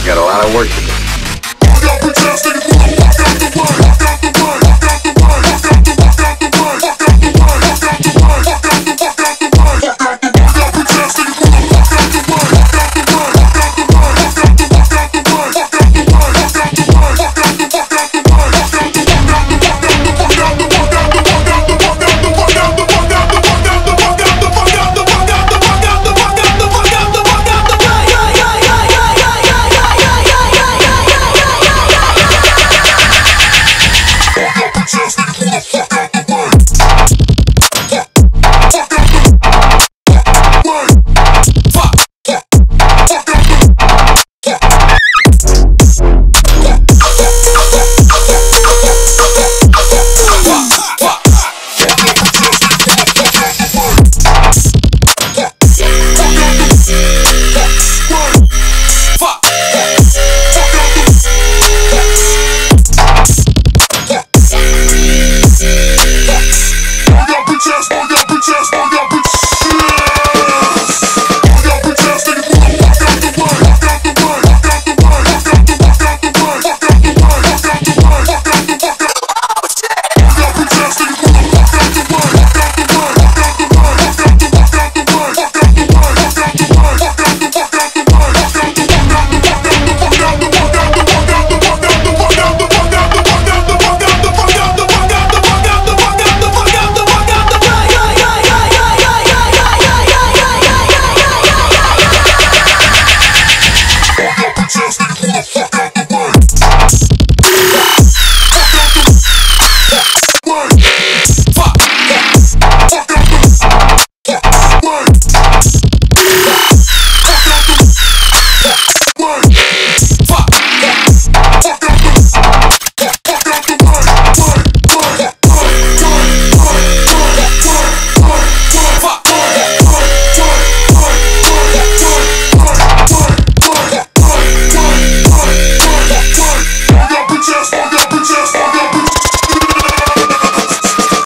We got a lot of work to do.